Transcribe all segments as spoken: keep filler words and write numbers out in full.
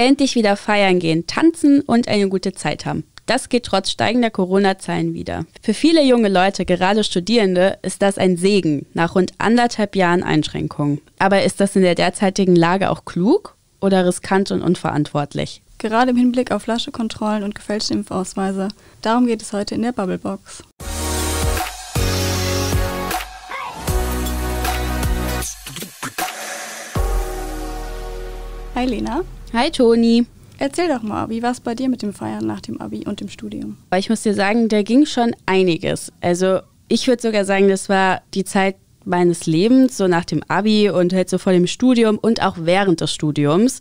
endlich wieder feiern gehen, tanzen und eine gute Zeit haben. Das geht trotz steigender Corona-Zahlen wieder. Für viele junge Leute, gerade Studierende, ist das ein Segen nach rund anderthalb Jahren Einschränkungen. Aber ist das in der derzeitigen Lage auch klug oder riskant und unverantwortlich? Gerade im Hinblick auf lasche Kontrollen und gefälschte Impfausweise. Darum geht es heute in der Babbelbox. Hi Lena. Hi Toni. Erzähl doch mal, wie war es bei dir mit dem Feiern nach dem Abi und dem Studium? Ich muss dir sagen, da ging schon einiges. Also ich würde sogar sagen, das war die Zeit meines Lebens, so nach dem Abi und halt so vor dem Studium und auch während des Studiums.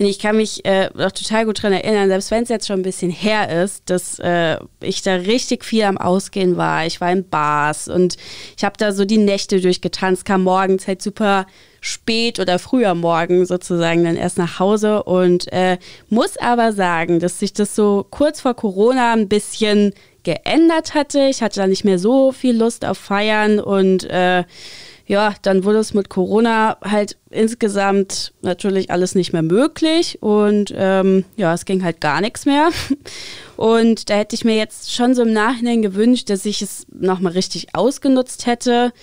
Und ich kann mich äh, auch total gut daran erinnern, selbst wenn es jetzt schon ein bisschen her ist, dass äh, ich da richtig viel am Ausgehen war. Ich war in Bars und ich habe da so die Nächte durchgetanzt, kam morgens halt super spät oder früh am Morgen sozusagen dann erst nach Hause und äh, muss aber sagen, dass sich das so kurz vor Corona ein bisschen geändert hatte. Ich hatte da nicht mehr so viel Lust auf Feiern und äh, ja, dann wurde es mit Corona halt insgesamt natürlich alles nicht mehr möglich und ähm, ja, es ging halt gar nichts mehr. Und da hätte ich mir jetzt schon so im Nachhinein gewünscht, dass ich es nochmal richtig ausgenutzt hätte.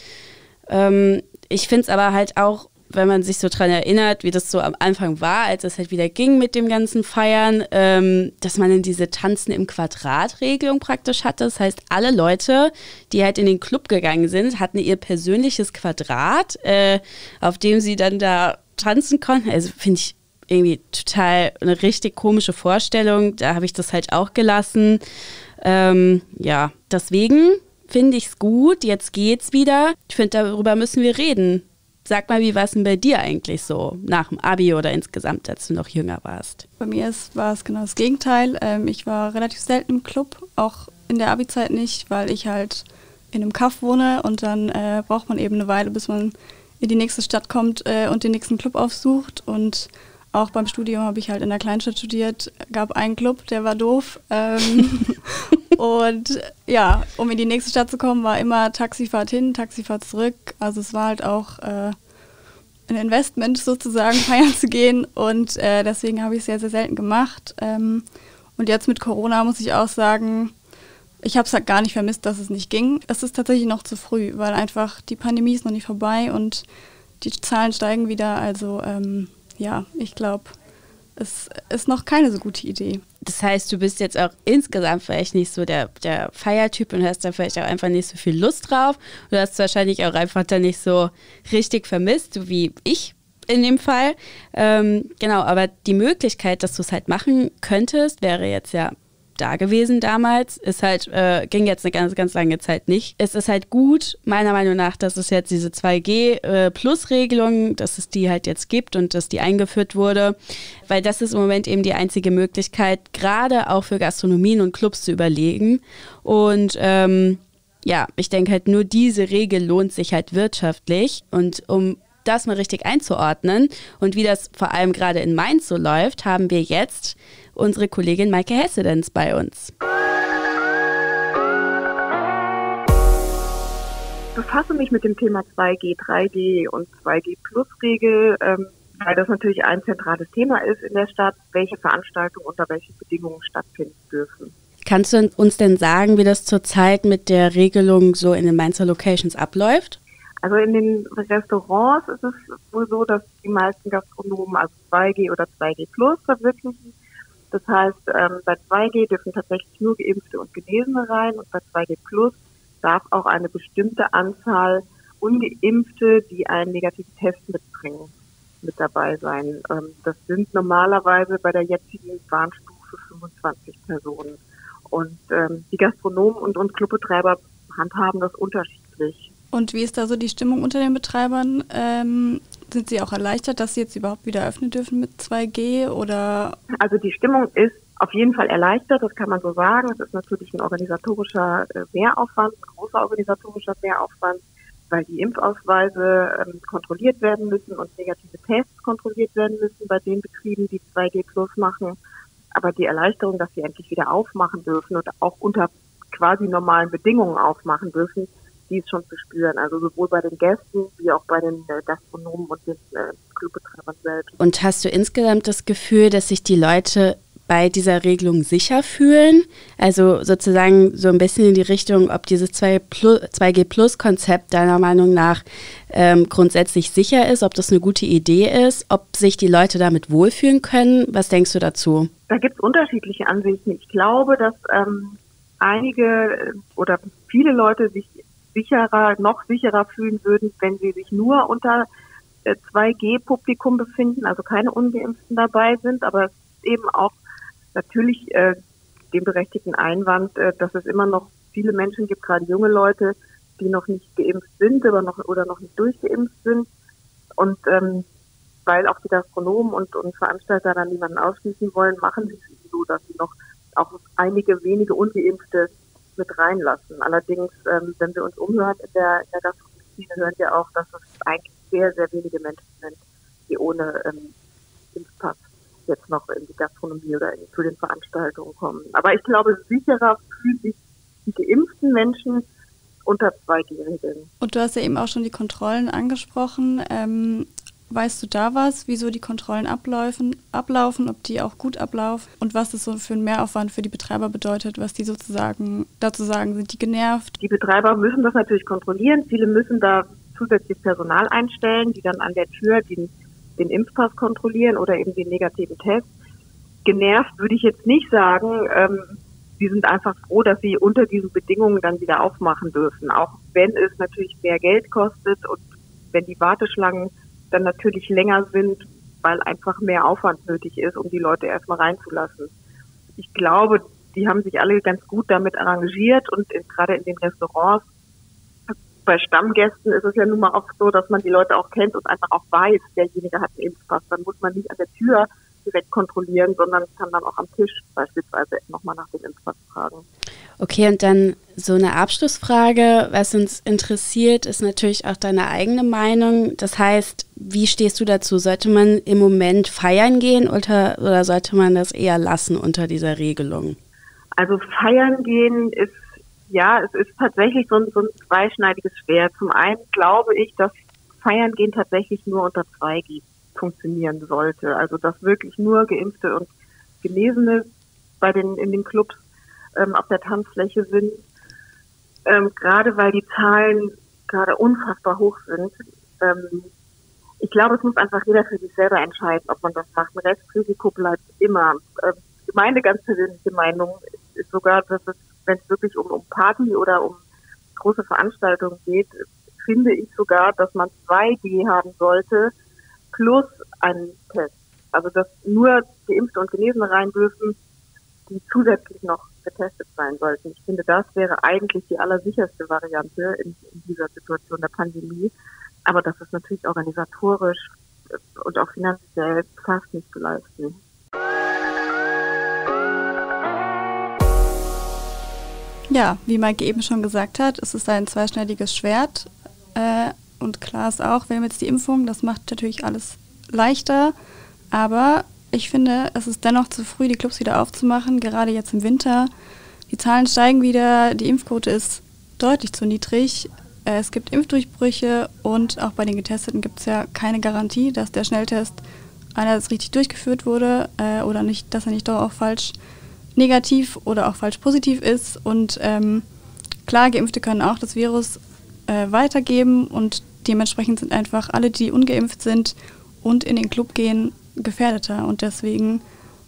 Ähm, ich finde es aber halt auch, wenn man sich so dran erinnert, wie das so am Anfang war, als es halt wieder ging mit dem ganzen Feiern, ähm, dass man dann diese Tanzen im Quadrat-Regelung praktisch hatte. Das heißt, alle Leute, die halt in den Club gegangen sind, hatten ihr persönliches Quadrat, äh, auf dem sie dann da tanzen konnten. Also finde ich irgendwie total eine richtig komische Vorstellung. Da habe ich das halt auch gelassen. Ähm, ja, deswegen finde ich es gut. Jetzt geht's wieder. Ich finde, darüber müssen wir reden. Sag mal, wie war es denn bei dir eigentlich so nach dem Abi oder insgesamt, als du noch jünger warst? Bei mir war es genau das Gegenteil. Ich war relativ selten im Club, auch in der Abi-Zeit nicht, weil ich halt in einem Kaff wohne und dann äh, braucht man eben eine Weile, bis man in die nächste Stadt kommt äh, und den nächsten Club aufsucht. Und auch beim Studium habe ich halt in der Kleinstadt studiert, gab einen Club, der war doof. Ähm, und ja, um in die nächste Stadt zu kommen, war immer Taxifahrt hin, Taxifahrt zurück. Also es war halt auch äh, ein Investment sozusagen, feiern zu gehen. Und äh, deswegen habe ich es sehr, sehr selten gemacht. Ähm, und jetzt mit Corona muss ich auch sagen, ich habe es halt gar nicht vermisst, dass es nicht ging. Es ist tatsächlich noch zu früh, weil einfach die Pandemie ist noch nicht vorbei und die Zahlen steigen wieder. Also ähm, ja, ich glaube, es ist noch keine so gute Idee. Das heißt, du bist jetzt auch insgesamt vielleicht nicht so der, der Feiertyp und hast da vielleicht auch einfach nicht so viel Lust drauf. Du hast es wahrscheinlich auch einfach da nicht so richtig vermisst, wie ich in dem Fall. Ähm, genau, aber die Möglichkeit, dass du es halt machen könntest, wäre jetzt ja da gewesen damals, ist halt, äh, ging jetzt eine ganz, ganz lange Zeit nicht. Es ist halt gut, meiner Meinung nach, dass es jetzt diese zwei G Plus Regelung, dass es die halt jetzt gibt und dass die eingeführt wurde, weil das ist im Moment eben die einzige Möglichkeit, gerade auch für Gastronomien und Clubs zu überlegen. Und ähm, ja, ich denke halt, nur diese Regel lohnt sich halt wirtschaftlich. Und um das mal richtig einzuordnen und wie das vor allem gerade in Mainz so läuft, haben wir jetzt unsere Kollegin Maike Hesse bei uns. Ich befasse mich mit dem Thema zwei G, drei G und zwei G Plus Regel, ähm, weil das natürlich ein zentrales Thema ist in der Stadt, welche Veranstaltungen unter welchen Bedingungen stattfinden dürfen. Kannst du uns denn sagen, wie das zurzeit mit der Regelung so in den Mainzer Locations abläuft? Also in den Restaurants ist es wohl so, dass die meisten Gastronomen also zwei G oder zwei G Plus verwirklichen. Das heißt, ähm, bei zwei G dürfen tatsächlich nur Geimpfte und Genesene rein und bei zwei G Plus darf auch eine bestimmte Anzahl Ungeimpfte, die einen negativen Test mitbringen, mit dabei sein. Ähm, das sind normalerweise bei der jetzigen Warnstufe fünfundzwanzig Personen. Und ähm, die Gastronomen und, und Clubbetreiber handhaben das unterschiedlich. Und wie ist da so die Stimmung unter den Betreibern? Ähm, sind sie auch erleichtert, dass sie jetzt überhaupt wieder öffnen dürfen mit zwei G? Oder? Also die Stimmung ist auf jeden Fall erleichtert, das kann man so sagen. Es ist natürlich ein organisatorischer Mehraufwand, ein großer organisatorischer Mehraufwand, weil die Impfausweise ähm, kontrolliert werden müssen und negative Tests kontrolliert werden müssen bei den Betrieben, die zwei G Plus machen. Aber die Erleichterung, dass sie endlich wieder aufmachen dürfen und auch unter quasi normalen Bedingungen aufmachen dürfen, die ist schon zu spüren, also sowohl bei den Gästen wie auch bei den Gastronomen und den äh, Clubbetreibern selbst. Und hast du insgesamt das Gefühl, dass sich die Leute bei dieser Regelung sicher fühlen? Also sozusagen so ein bisschen in die Richtung, ob dieses zwei G Plus Konzept deiner Meinung nach ähm, grundsätzlich sicher ist, ob das eine gute Idee ist, ob sich die Leute damit wohlfühlen können. Was denkst du dazu? Da gibt es unterschiedliche Ansichten. Ich glaube, dass ähm, einige oder viele Leute sich sicherer, noch sicherer fühlen würden, wenn sie sich nur unter äh, zwei G Publikum befinden, also keine Ungeimpften dabei sind, aber es ist eben auch natürlich äh, den berechtigten Einwand, äh, dass es immer noch viele Menschen gibt, gerade junge Leute, die noch nicht geimpft sind aber noch, oder noch nicht durchgeimpft sind. Und ähm, weil auch die Gastronomen und, und Veranstalter dann niemanden ausschließen wollen, machen sie es so, dass sie noch auch einige wenige Ungeimpfte mit reinlassen. Allerdings, ähm, wenn wir uns umhören in der, in der Gastronomie, hören wir auch, dass es eigentlich sehr, sehr wenige Menschen sind, die ohne ähm, Impfpass jetzt noch in die Gastronomie oder in, zu den Veranstaltungen kommen. Aber ich glaube, sicherer fühlen sich die geimpften Menschen unter zwei G Regeln. Und du hast ja eben auch schon die Kontrollen angesprochen. Ähm, weißt du da was, wieso die Kontrollen ablaufen, ablaufen, ob die auch gut ablaufen und was das so für einen Mehraufwand für die Betreiber bedeutet, was die sozusagen dazu sagen, sind die genervt? Die Betreiber müssen das natürlich kontrollieren. Viele müssen da zusätzlich Personal einstellen, die dann an der Tür den den Impfpass kontrollieren oder eben den negativen Test. Genervt würde ich jetzt nicht sagen. Ähm, sie sind einfach froh, dass sie unter diesen Bedingungen dann wieder aufmachen dürfen. Auch wenn es natürlich mehr Geld kostet und wenn die Warteschlangen dann natürlich länger sind, weil einfach mehr Aufwand nötig ist, um die Leute erstmal reinzulassen. Ich glaube, die haben sich alle ganz gut damit arrangiert und in, gerade in den Restaurants. Bei Stammgästen ist es ja nun mal oft so, dass man die Leute auch kennt und einfach auch weiß, derjenige hat einen Impfpass. Dann muss man nicht an der Tür direkt kontrollieren, sondern kann dann auch am Tisch beispielsweise nochmal nach dem Impfpass fragen. Okay, und dann so eine Abschlussfrage, was uns interessiert, ist natürlich auch deine eigene Meinung. Das heißt, wie stehst du dazu? Sollte man im Moment feiern gehen oder, oder sollte man das eher lassen unter dieser Regelung? Also feiern gehen ist ja, es ist tatsächlich so ein, so ein zweischneidiges Schwert. Zum einen glaube ich, dass Feiern gehen tatsächlich nur unter zwei G funktionieren sollte. Also dass wirklich nur Geimpfte und Genesene bei den in den Clubs ähm, auf der Tanzfläche sind. Ähm, gerade weil die Zahlen gerade unfassbar hoch sind. Ähm, ich glaube, es muss einfach jeder für sich selber entscheiden, ob man das macht. Ein Restrisiko bleibt immer. Ähm, meine ganz persönliche Meinung ist sogar, dass es, wenn es wirklich um, um Party oder um große Veranstaltungen geht, finde ich sogar, dass man zwei G haben sollte plus einen Test. Also dass nur Geimpfte und Genesene rein dürfen, die zusätzlich noch getestet sein sollten. Ich finde, das wäre eigentlich die allersicherste Variante in, in dieser Situation der Pandemie. Aber das ist natürlich organisatorisch und auch finanziell fast nicht zu leisten. Ja, wie Maike eben schon gesagt hat, es ist ein zweischneidiges Schwert äh, und klar ist auch, wir haben jetzt die Impfung, das macht natürlich alles leichter, aber ich finde, es ist dennoch zu früh, die Clubs wieder aufzumachen, gerade jetzt im Winter. Die Zahlen steigen wieder, die Impfquote ist deutlich zu niedrig, äh, es gibt Impfdurchbrüche und auch bei den Getesteten gibt es ja keine Garantie, dass der Schnelltest einerseits richtig durchgeführt wurde äh, oder nicht, dass er nicht doch auch falsch negativ oder auch falsch positiv ist und ähm, klar, Geimpfte können auch das Virus äh, weitergeben und dementsprechend sind einfach alle, die ungeimpft sind und in den Club gehen, gefährdeter und deswegen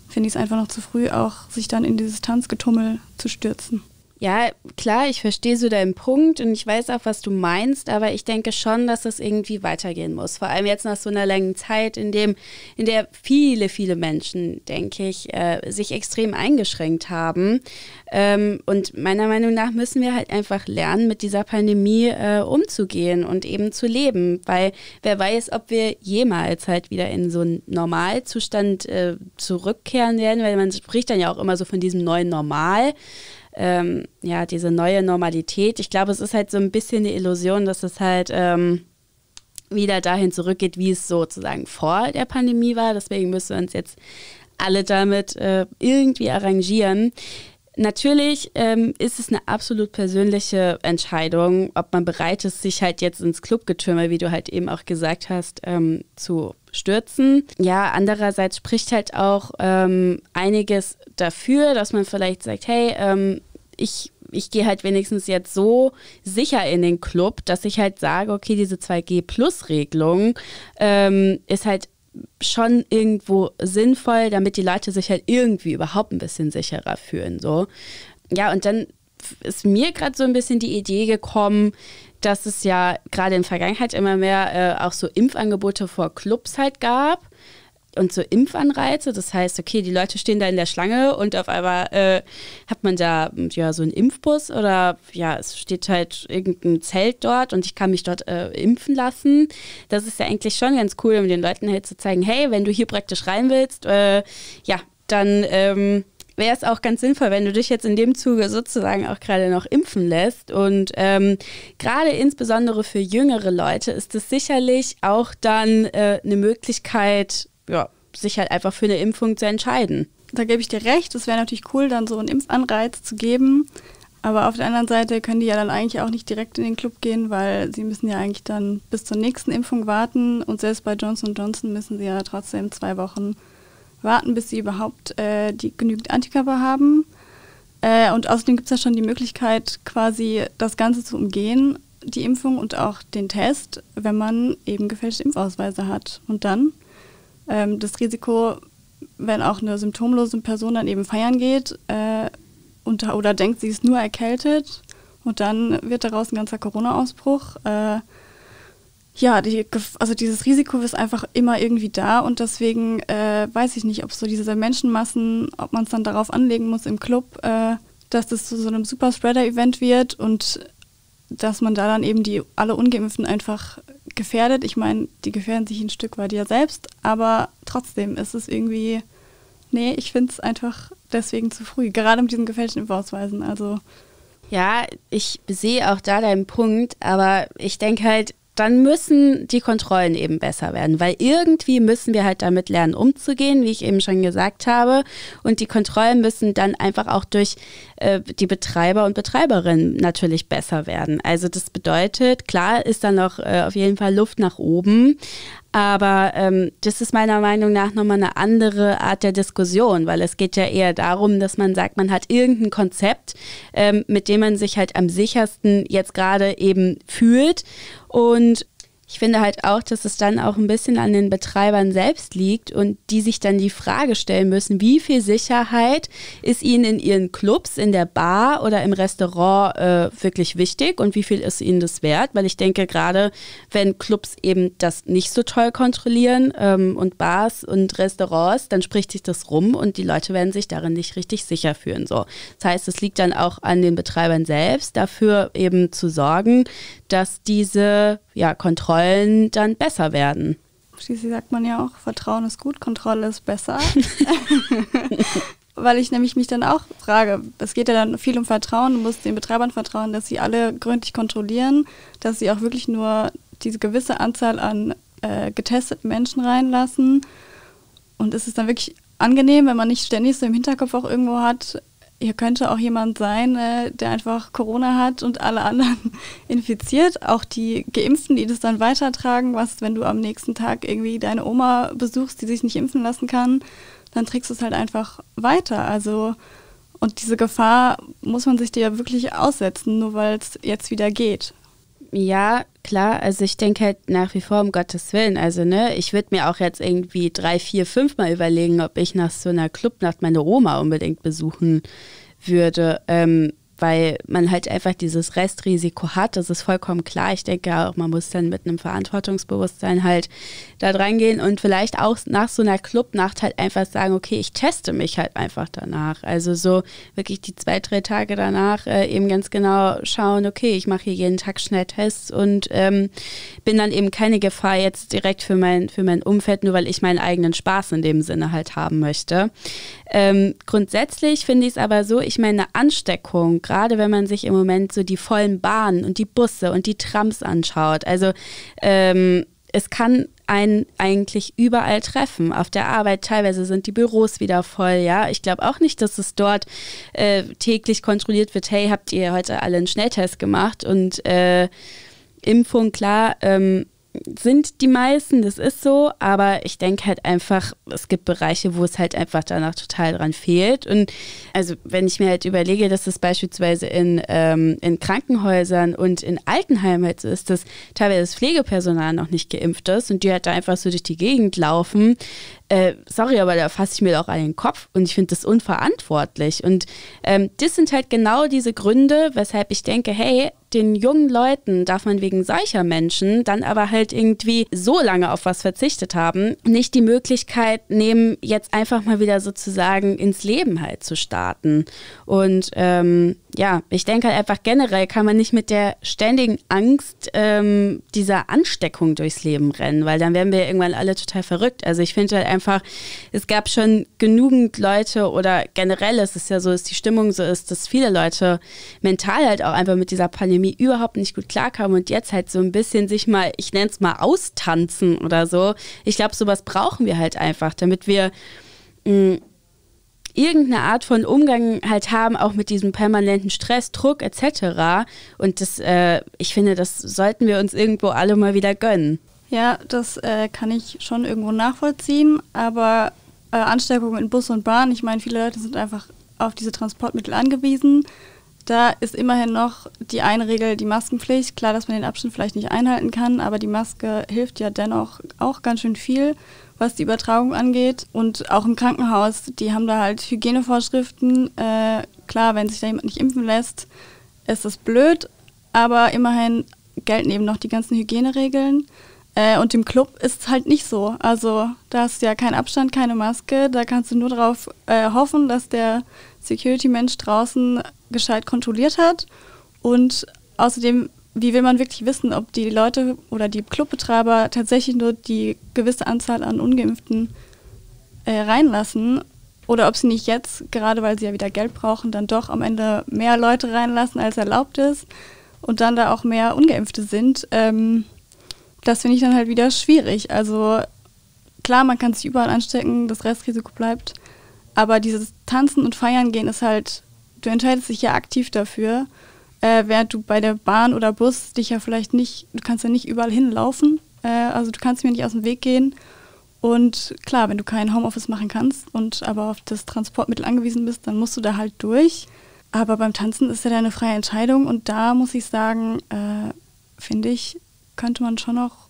finde ich es einfach noch zu früh, auch sich dann in dieses Tanzgetummel zu stürzen. Ja, klar, ich verstehe so deinen Punkt und ich weiß auch, was du meinst, aber ich denke schon, dass das irgendwie weitergehen muss. Vor allem jetzt nach so einer langen Zeit, in dem, in der viele, viele Menschen, denke ich, äh, sich extrem eingeschränkt haben. Ähm, und meiner Meinung nach müssen wir halt einfach lernen, mit dieser Pandemie äh, umzugehen und eben zu leben, weil wer weiß, ob wir jemals halt wieder in so einen Normalzustand äh, zurückkehren werden, weil man spricht dann ja auch immer so von diesem neuen Normal. Ähm, ja, diese neue Normalität. Ich glaube, es ist halt so ein bisschen eine Illusion, dass es halt ähm, wieder dahin zurückgeht, wie es sozusagen vor der Pandemie war. Deswegen müssen wir uns jetzt alle damit äh, irgendwie arrangieren. Natürlich ähm, ist es eine absolut persönliche Entscheidung, ob man bereit ist, sich halt jetzt ins Clubgetürme, wie du halt eben auch gesagt hast, ähm, zu stürzen. Ja, andererseits spricht halt auch ähm, einiges dafür, dass man vielleicht sagt, hey, ähm, ich, ich gehe halt wenigstens jetzt so sicher in den Club, dass ich halt sage, okay, diese zwei G Plus Regelung ähm, ist halt schon irgendwo sinnvoll, damit die Leute sich halt irgendwie überhaupt ein bisschen sicherer fühlen. So. Ja, und dann ist mir gerade so ein bisschen die Idee gekommen, dass es ja gerade in der Vergangenheit immer mehr äh, auch so Impfangebote vor Clubs halt gab und so Impfanreize. Das heißt, okay, die Leute stehen da in der Schlange und auf einmal äh, hat man da ja so einen Impfbus oder ja, es steht halt irgendein Zelt dort und ich kann mich dort äh, impfen lassen. Das ist ja eigentlich schon ganz cool, um den Leuten halt zu zeigen, hey, wenn du hier praktisch rein willst, äh, ja, dann ähm, wäre es auch ganz sinnvoll, wenn du dich jetzt in dem Zuge sozusagen auch gerade noch impfen lässt. Und ähm, gerade insbesondere für jüngere Leute ist es sicherlich auch dann äh, eine Möglichkeit, ja, sich halt einfach für eine Impfung zu entscheiden. Da gebe ich dir recht, es wäre natürlich cool, dann so einen Impfanreiz zu geben, aber auf der anderen Seite können die ja dann eigentlich auch nicht direkt in den Club gehen, weil sie müssen ja eigentlich dann bis zur nächsten Impfung warten und selbst bei Johnson und Johnson müssen sie ja trotzdem zwei Wochen warten, bis sie überhaupt äh, die genügend Antikörper haben. Äh, und außerdem gibt es ja schon die Möglichkeit, quasi das Ganze zu umgehen, die Impfung und auch den Test, wenn man eben gefälschte Impfausweise hat. Und dann Ähm, das Risiko, wenn auch eine symptomlose Person dann eben feiern geht äh, und, oder denkt, sie ist nur erkältet und dann wird daraus ein ganzer Corona-Ausbruch. Äh, ja, die, also dieses Risiko ist einfach immer irgendwie da und deswegen äh, weiß ich nicht, ob so diese Menschenmassen, ob man es dann darauf anlegen muss im Club, äh, dass das zu so einem Super-Spreader-Event wird und dass man da dann eben die alle Ungeimpften einfach gefährdet. Ich meine, die gefährden sich ein Stück weit ja selbst, aber trotzdem ist es irgendwie, nee, ich finde es einfach deswegen zu früh, gerade mit diesen gefälschten Impfausweisen. Also ja, ich sehe auch da deinen Punkt, aber ich denke halt, dann müssen die Kontrollen eben besser werden, weil irgendwie müssen wir halt damit lernen, umzugehen, wie ich eben schon gesagt habe. Und die Kontrollen müssen dann einfach auch durch äh, die Betreiber und Betreiberinnen natürlich besser werden. Also das bedeutet, klar ist da noch äh, auf jeden Fall Luft nach oben, aber ähm, das ist meiner Meinung nach nochmal eine andere Art der Diskussion, weil es geht ja eher darum, dass man sagt, man hat irgendein Konzept, ähm, mit dem man sich halt am sichersten jetzt gerade eben fühlt. Und ich finde halt auch, dass es dann auch ein bisschen an den Betreibern selbst liegt und die sich dann die Frage stellen müssen, wie viel Sicherheit ist ihnen in ihren Clubs, in der Bar oder im Restaurant äh, wirklich wichtig und wie viel ist ihnen das wert? Weil ich denke, gerade wenn Clubs eben das nicht so toll kontrollieren ähm, und Bars und Restaurants, dann spricht sich das rum und die Leute werden sich darin nicht richtig sicher fühlen. So. Das heißt, es liegt dann auch an den Betreibern selbst, dafür eben zu sorgen, dass diese ja, Kontrollen dann besser werden. Schließlich sagt man ja auch, Vertrauen ist gut, Kontrolle ist besser. Weil ich nämlich mich dann auch frage, es geht ja dann viel um Vertrauen, du musst den Betreibern vertrauen, dass sie alle gründlich kontrollieren, dass sie auch wirklich nur diese gewisse Anzahl an äh, getesteten Menschen reinlassen. Und es ist dann wirklich angenehm, wenn man nicht ständig so im Hinterkopf auch irgendwo hat, hier könnte auch jemand sein, äh, der einfach Corona hat und alle anderen infiziert. Auch die Geimpften, die das dann weitertragen. Was, wenn du am nächsten Tag irgendwie deine Oma besuchst, die sich nicht impfen lassen kann, dann trägst du es halt einfach weiter. Also, und diese Gefahr muss man sich dir ja wirklich aussetzen, nur weil es jetzt wieder geht. Ja, klar, also ich denke halt nach wie vor um Gottes Willen, also ne, ich würde mir auch jetzt irgendwie drei, vier, fünf Mal überlegen, ob ich nach so einer Clubnacht meine Oma unbedingt besuchen würde, ähm, weil man halt einfach dieses Restrisiko hat, das ist vollkommen klar. Ich denke auch, man muss dann mit einem Verantwortungsbewusstsein halt da dran gehen und vielleicht auch nach so einer Clubnacht halt einfach sagen, okay, ich teste mich halt einfach danach. Also so wirklich die zwei, drei Tage danach äh, eben ganz genau schauen, okay, ich mache hier jeden Tag Schnelltests und ähm, bin dann eben keine Gefahr jetzt direkt für mein, für mein Umfeld, nur weil ich meinen eigenen Spaß in dem Sinne halt haben möchte. Ähm, grundsätzlich finde ich es aber so, ich meine, eine Ansteckung, gerade wenn man sich im Moment so die vollen Bahnen und die Busse und die Trams anschaut. Also ähm, es kann einen eigentlich überall treffen, auf der Arbeit, teilweise sind die Büros wieder voll, ja, ich glaube auch nicht, dass es dort äh, täglich kontrolliert wird, hey, habt ihr heute alle einen Schnelltest gemacht und äh, Impfung, klar, ähm, sind die meisten, das ist so, aber ich denke halt einfach, es gibt Bereiche, wo es halt einfach danach total dran fehlt und also wenn ich mir halt überlege, dass es beispielsweise in, ähm, in Krankenhäusern und in Altenheimen halt so ist, dass teilweise das Pflegepersonal noch nicht geimpft ist und die halt da einfach so durch die Gegend laufen, äh, sorry, aber da fasse ich mir doch an den Kopf und ich finde das unverantwortlich und ähm, das sind halt genau diese Gründe, weshalb ich denke, hey, den jungen Leuten darf man wegen solcher Menschen dann aber halt irgendwie so lange auf was verzichtet haben, nicht die Möglichkeit nehmen, jetzt einfach mal wieder sozusagen ins Leben halt zu starten. Und ähm, ja, ich denke halt einfach generell kann man nicht mit der ständigen Angst ähm, dieser Ansteckung durchs Leben rennen, weil dann werden wir irgendwann alle total verrückt. Also ich finde halt einfach, es gab schon genügend Leute oder generell ist es ja so, dass die Stimmung so ist, dass viele Leute mental halt auch einfach mit dieser Pandemie überhaupt nicht gut klarkamen und jetzt halt so ein bisschen sich mal, ich nenne es mal austanzen oder so. Ich glaube, sowas brauchen wir halt einfach, damit wir mh, irgendeine Art von Umgang halt haben, auch mit diesem permanenten Stress, Druck et cetera. Und das, äh, ich finde, das sollten wir uns irgendwo alle mal wieder gönnen. Ja, das äh, kann ich schon irgendwo nachvollziehen, aber äh, Ansteckung in Bus und Bahn, ich meine, viele Leute sind einfach auf diese Transportmittel angewiesen. Da ist immerhin noch die eine Regel, die Maskenpflicht. Klar, dass man den Abstand vielleicht nicht einhalten kann, aber die Maske hilft ja dennoch auch ganz schön viel, was die Übertragung angeht. Und auch im Krankenhaus, die haben da halt Hygienevorschriften. Äh, klar, wenn sich da jemand nicht impfen lässt, ist das blöd, aber immerhin gelten eben noch die ganzen Hygieneregeln. Äh, und im Club ist es halt nicht so. Also da ist ja kein Abstand, keine Maske. Da kannst du nur darauf äh, hoffen, dass der Security-Mensch draußen gescheit kontrolliert hat und außerdem, wie will man wirklich wissen, ob die Leute oder die Clubbetreiber tatsächlich nur die gewisse Anzahl an Ungeimpften äh, reinlassen oder ob sie nicht jetzt, gerade weil sie ja wieder Geld brauchen, dann doch am Ende mehr Leute reinlassen, als erlaubt ist und dann da auch mehr Ungeimpfte sind. Ähm, das finde ich dann halt wieder schwierig. Also klar, man kann sich überall anstecken, das Restrisiko bleibt, aber dieses Tanzen und Feiern gehen ist halt, du entscheidest dich ja aktiv dafür, äh, während du bei der Bahn oder Bus dich ja vielleicht nicht, du kannst ja nicht überall hinlaufen, äh, also du kannst mir nicht aus dem Weg gehen und klar, wenn du kein Homeoffice machen kannst und aber auf das Transportmittel angewiesen bist, dann musst du da halt durch, aber beim Tanzen ist ja deine freie Entscheidung und da muss ich sagen, äh, finde ich, könnte man schon noch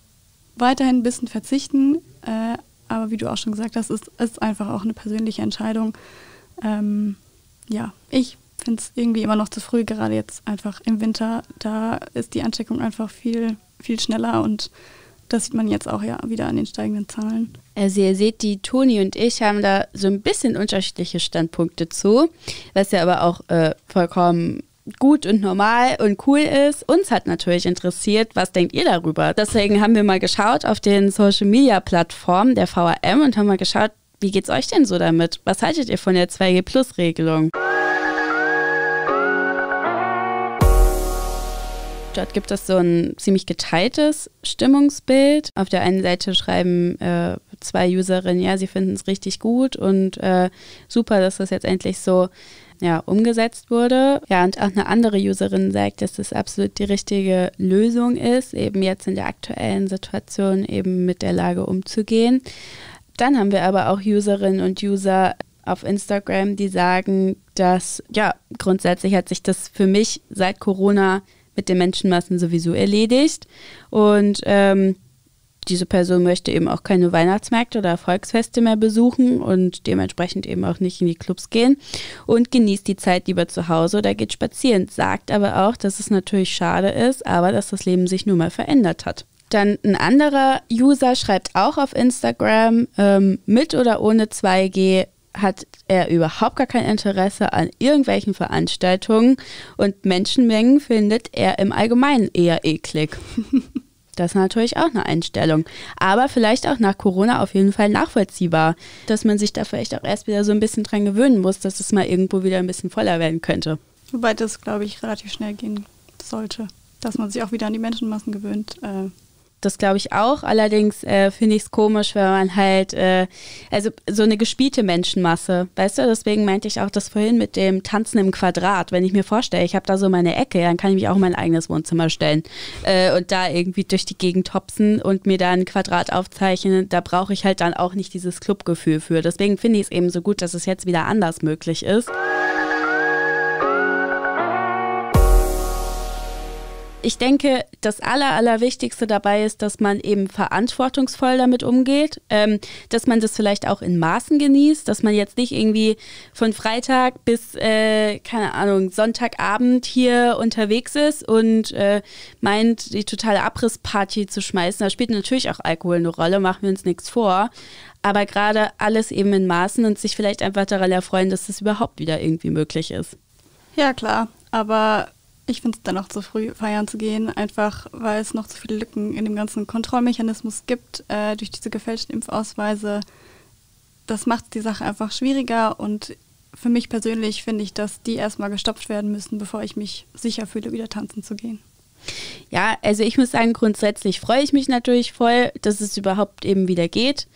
weiterhin ein bisschen verzichten, äh, aber wie du auch schon gesagt hast, ist, ist einfach auch eine persönliche Entscheidung. Ähm, ja, ich finde es irgendwie immer noch zu früh, gerade jetzt einfach im Winter. Da ist die Ansteckung einfach viel, viel schneller und das sieht man jetzt auch ja wieder an den steigenden Zahlen. Also ihr seht, die Toni und ich haben da so ein bisschen unterschiedliche Standpunkte zu, was ja aber auch äh, vollkommen gut und normal und cool ist. Uns hat natürlich interessiert, was denkt ihr darüber? Deswegen haben wir mal geschaut auf den Social-Media-Plattformen der V R M und haben mal geschaut, wie geht's euch denn so damit? Was haltet ihr von der zwei G Plus Regelung? Dort gibt es so ein ziemlich geteiltes Stimmungsbild. Auf der einen Seite schreiben äh, zwei Userinnen, ja, sie finden es richtig gut und äh, super, dass das jetzt endlich so ja, umgesetzt wurde. Ja, und auch eine andere Userin sagt, dass das absolut die richtige Lösung ist, eben jetzt in der aktuellen Situation eben mit der Lage umzugehen. Dann haben wir aber auch Userinnen und User auf Instagram, die sagen, dass ja, grundsätzlich hat sich das für mich seit Corona mit den Menschenmassen sowieso erledigt und ähm, diese Person möchte eben auch keine Weihnachtsmärkte oder Volksfeste mehr besuchen und dementsprechend eben auch nicht in die Clubs gehen und genießt die Zeit lieber zu Hause oder geht spazieren, sagt aber auch, dass es natürlich schade ist, aber dass das Leben sich nun mal verändert hat. Dann ein anderer User schreibt auch auf Instagram, ähm, mit oder ohne zwei G hat er überhaupt gar kein Interesse an irgendwelchen Veranstaltungen und Menschenmengen findet er im Allgemeinen eher eklig. Das ist natürlich auch eine Einstellung, aber vielleicht auch nach Corona auf jeden Fall nachvollziehbar, dass man sich da vielleicht auch erst wieder so ein bisschen dran gewöhnen muss, dass es mal irgendwo wieder ein bisschen voller werden könnte. Wobei das, glaube ich, relativ schnell gehen sollte, dass man sich auch wieder an die Menschenmassen gewöhnt. Äh das glaube ich auch. Allerdings äh, finde ich es komisch, wenn man halt, äh, also so eine gespielte Menschenmasse, weißt du, deswegen meinte ich auch das vorhin mit dem Tanzen im Quadrat. Wenn ich mir vorstelle, ich habe da so meine Ecke, dann kann ich mich auch in mein eigenes Wohnzimmer stellen äh, und da irgendwie durch die Gegend hopsen und mir da ein Quadrat aufzeichnen. Da brauche ich halt dann auch nicht dieses Clubgefühl für. Deswegen finde ich es eben so gut, dass es jetzt wieder anders möglich ist. Ich denke, das Aller, Allerwichtigste dabei ist, dass man eben verantwortungsvoll damit umgeht, ähm, dass man das vielleicht auch in Maßen genießt, dass man jetzt nicht irgendwie von Freitag bis, äh, keine Ahnung, Sonntagabend hier unterwegs ist und äh, meint, die totale Abrissparty zu schmeißen. Da spielt natürlich auch Alkohol eine Rolle, machen wir uns nichts vor. Aber gerade alles eben in Maßen und sich vielleicht einfach daran erfreuen, dass das überhaupt wieder irgendwie möglich ist. Ja, klar, aber ich finde es dann auch zu früh, feiern zu gehen, einfach weil es noch zu viele Lücken in dem ganzen Kontrollmechanismus gibt, äh, durch diese gefälschten Impfausweise. Das macht die Sache einfach schwieriger und für mich persönlich finde ich, dass die erstmal gestopft werden müssen, bevor ich mich sicher fühle, wieder tanzen zu gehen. Ja, also ich muss sagen, grundsätzlich freue ich mich natürlich voll, dass es überhaupt eben wieder geht.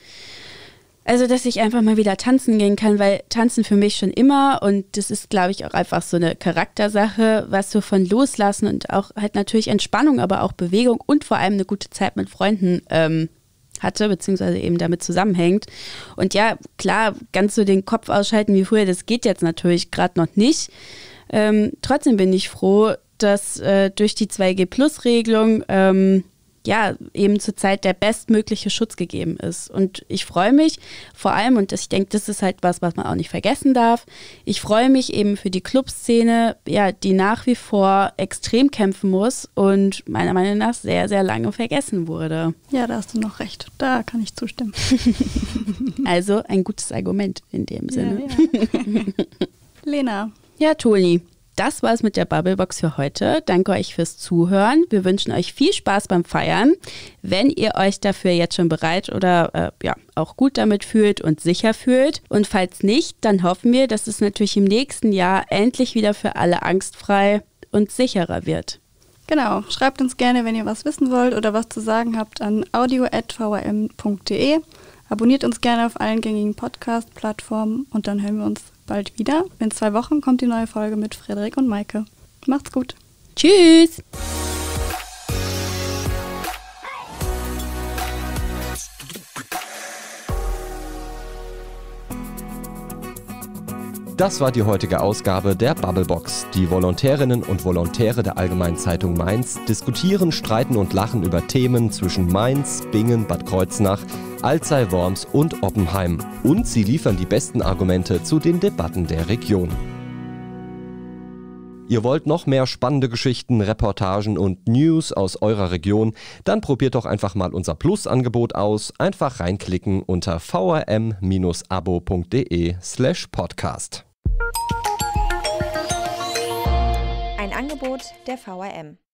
Also, dass ich einfach mal wieder tanzen gehen kann, weil tanzen für mich schon immer und das ist, glaube ich, auch einfach so eine Charaktersache, was so von Loslassen und auch halt natürlich Entspannung, aber auch Bewegung und vor allem eine gute Zeit mit Freunden ähm, hatte, beziehungsweise eben damit zusammenhängt. Und ja, klar, ganz so den Kopf ausschalten wie früher, das geht jetzt natürlich gerade noch nicht. Ähm, trotzdem bin ich froh, dass äh, durch die zwei G Plus Regelung, ähm, ja, eben zurzeit der bestmögliche Schutz gegeben ist. Und ich freue mich vor allem, und ich denke, das ist halt was, was man auch nicht vergessen darf, ich freue mich eben für die Clubszene, ja, die nach wie vor extrem kämpfen muss und meiner Meinung nach sehr, sehr lange vergessen wurde. Ja, da hast du noch recht. Da kann ich zustimmen. Also ein gutes Argument in dem Sinne. Ja, ja. Lena. Ja, Toni. Das war es mit der Babbelbox für heute. Danke euch fürs Zuhören. Wir wünschen euch viel Spaß beim Feiern. Wenn ihr euch dafür jetzt schon bereit oder äh, ja, auch gut damit fühlt und sicher fühlt. Und falls nicht, dann hoffen wir, dass es natürlich im nächsten Jahr endlich wieder für alle angstfrei und sicherer wird. Genau. Schreibt uns gerne, wenn ihr was wissen wollt oder was zu sagen habt, an audio at v r m punkt d e. Abonniert uns gerne auf allen gängigen Podcast-Plattformen und dann hören wir uns bald wieder. In zwei Wochen kommt die neue Folge mit Frederik und Maike. Macht's gut. Tschüss. Das war die heutige Ausgabe der Babbelbox. Die Volontärinnen und Volontäre der Allgemeinen Zeitung Mainz diskutieren, streiten und lachen über Themen zwischen Mainz, Bingen, Bad Kreuznach, Alzey, Worms und Oppenheim. Und sie liefern die besten Argumente zu den Debatten der Region. Ihr wollt noch mehr spannende Geschichten, Reportagen und News aus eurer Region? Dann probiert doch einfach mal unser Plus-Angebot aus. Einfach reinklicken unter v r m bindestrich abo punkt d e slash podcast. Ein Angebot der V R M.